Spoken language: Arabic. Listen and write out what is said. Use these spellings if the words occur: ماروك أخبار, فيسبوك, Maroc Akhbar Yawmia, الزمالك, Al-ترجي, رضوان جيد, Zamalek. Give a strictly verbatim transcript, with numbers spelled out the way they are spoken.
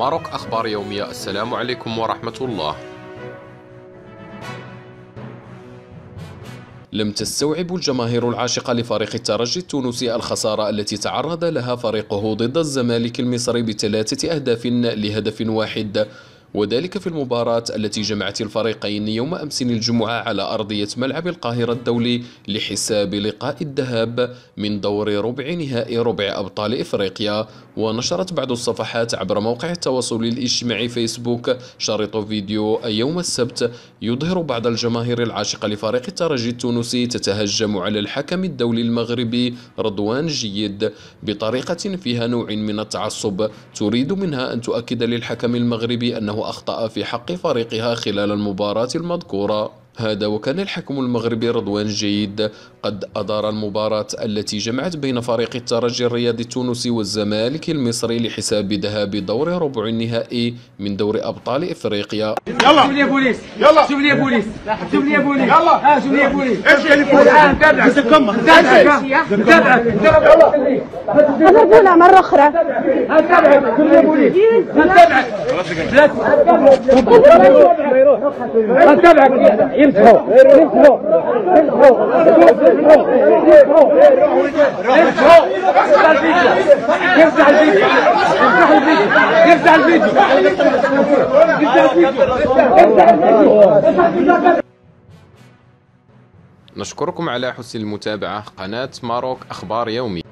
ماروك أخبار يومية. السلام عليكم ورحمة الله. لم تستوعب الجماهير العاشقة لفريق الترجي التونسي الخسارة التي تعرض لها فريقه ضد الزمالك المصري بثلاثة أهداف لهدف واحد، وذلك في المباراة التي جمعت الفريقين يوم أمس الجمعة على أرضية ملعب القاهرة الدولي لحساب لقاء الذهاب من دور ربع نهائي ربع أبطال إفريقيا. ونشرت بعض الصفحات عبر موقع التواصل الاجتماعي فيسبوك شريط فيديو يوم السبت يظهر بعض الجماهير العاشقة لفريق الترجي التونسي تتهجم على الحكم الدولي المغربي رضوان جيد بطريقة فيها نوع من التعصب، تريد منها أن تؤكد للحكم المغربي أنه أخطأ في حق فريقها خلال المباراة المذكورة. هذا وكان الحكم المغربي رضوان جيد قد أدار المباراة التي جمعت بين فريق الترجي الرياضي التونسي والزمالك المصري لحساب ذهاب دور ربع النهائي من دور أبطال إفريقيا. يلا شوف لي بوليس، يلا شوف لي بوليس، شوف لي بوليس، يلا شوف لي بوليس، امشي للبوليس الآن، تابعك تابعك تابعك ضربونا مرة أخرى، تابعك شوف لي بوليس، تابعك تابعك نشكركم على حسن المتابعة. قناة ماروك أخبار يومي.